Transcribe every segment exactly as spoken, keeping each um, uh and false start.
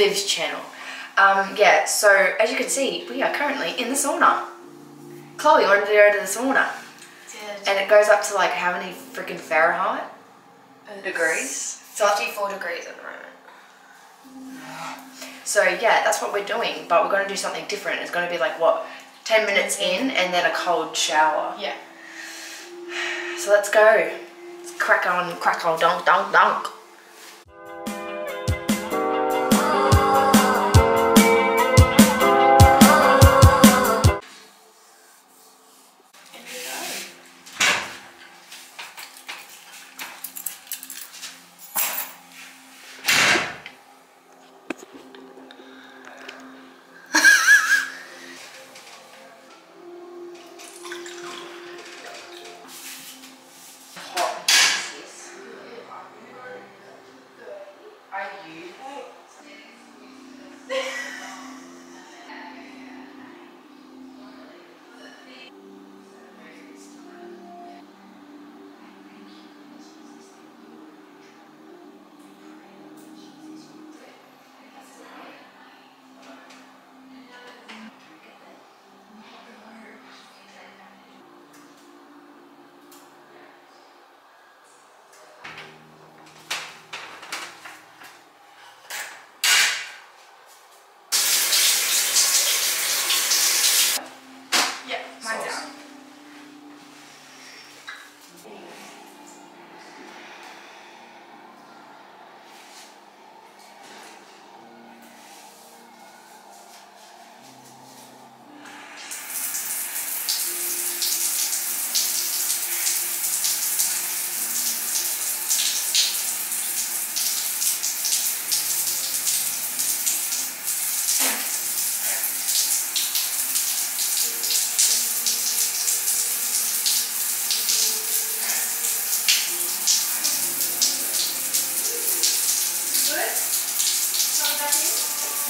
Liv's channel. Um, yeah, so as you can see, we are currently in the sauna. Chloe wanted to go to the sauna. Did. And it goes up to like how many freaking Fahrenheit? It's degrees? It's fifty-four degrees at the moment. So yeah, that's what we're doing, but we're going to do something different. It's going to be like, what, ten minutes in and then a cold shower. Yeah. So let's go. Let's crack on, crack on, donk, donk, donk.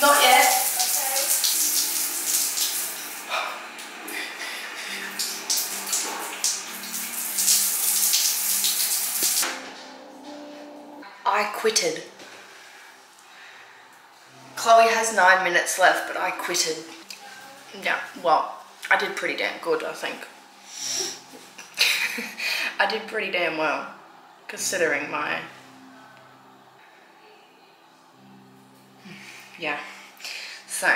Not yet. I quitted. Chloe has nine minutes left, but I quitted. Yeah, well, I did pretty damn good, I think. I did pretty damn well, considering my... Yeah, so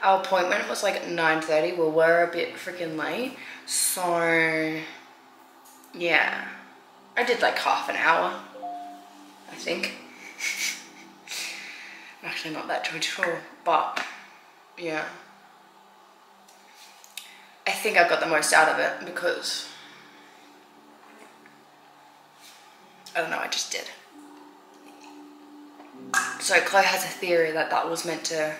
our appointment was like nine thirty. Well, we're a bit freaking late, so yeah, I did like half an hour, I think. I'm actually not that sure, but yeah, I think I got the most out of it because I don't know, I just did. So Chloe has a theory that that was meant to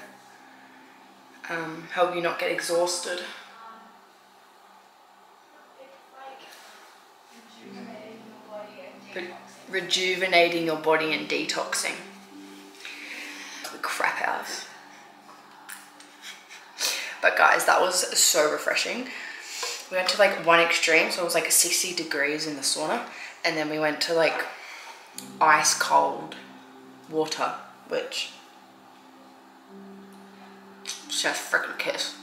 um, help you not get exhausted. Re rejuvenating your body and detoxing. The crap house. But guys, that was so refreshing. We went to like one extreme, so it was like sixty degrees in the sauna. And then we went to like ice cold water, which it's just freaking kiss.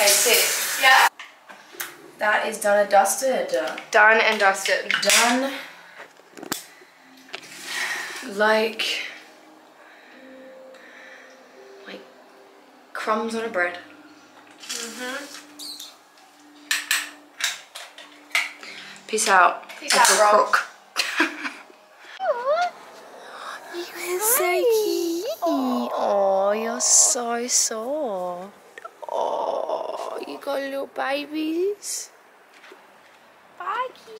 Hey, sit. Yeah. That is done and dusted. Done and dusted. Done. Like, like crumbs on a bread. Mm-hmm. Peace out. Peace out, Rock. You're so cute. Oh, you're so soft. Oh, you got little babies. Bye.